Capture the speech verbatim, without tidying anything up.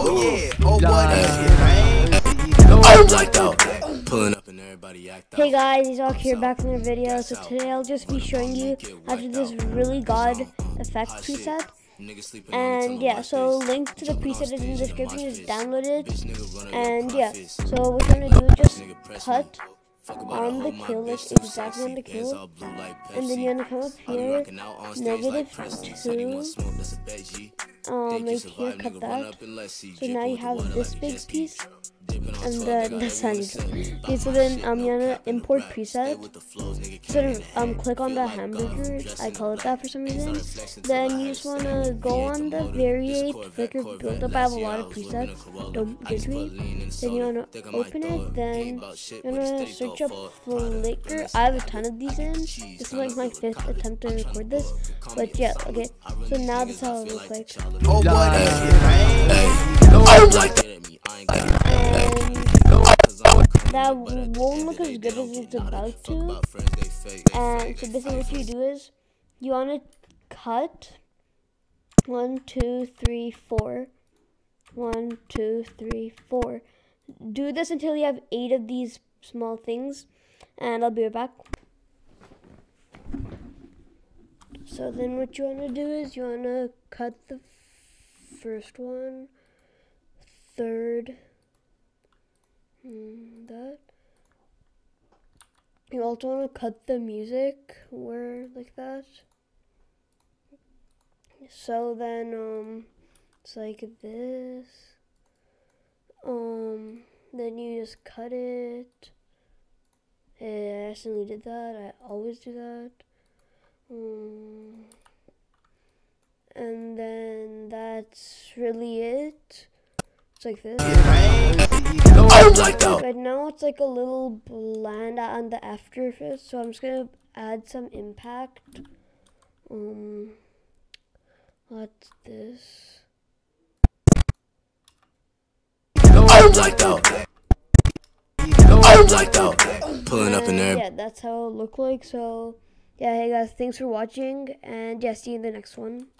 Oh yeah, oh what is it, man? I'm like that. Pulling up and everybody act out. Hey guys, it's Hawk here back in the video. So today I'll just be showing you how to do this really god effect preset. And yeah, so link to the preset is in the description, just download it. And yeah, so what we're trying to do is just cut on the kill list, exactly on the kill, and then you're gonna come up here, negative two, um, right here, cut that, so now you have this big piece, and the, the size. Okay, so then um, you're gonna import preset, so um, click on the hamburger, I call it that for some reason, then you just wanna go on the variate flicker buildup, I have a lot of presets, don't get me, then you wanna open it, then you're gonna search up flicker, I have a ton of these in, this is like my fifth attempt to record this, but yeah, okay, so now this is how it looks like. Oh, what is it, man? I'm like that. That won't look as good as it's about to. And so basically what you do is you want to cut one, two, three, four. one, two, three, four. Do this until you have eight of these small things, and I'll be right back. So then what you want to do is you want to cut the first one, third, that. You also want to cut the music where like that. So then um it's like this. Um then you just cut it. Hey, I accidentally did that. I always do that. Um, and then that's really it. It's like this. Right now it's like a little bland on the after effects, so I'm just gonna add some impact. Um, what's this? I'm like that. I'm like that. Pulling up in there. Yeah, that's how it looked like. So yeah, hey guys, thanks for watching, and yeah, see you in the next one.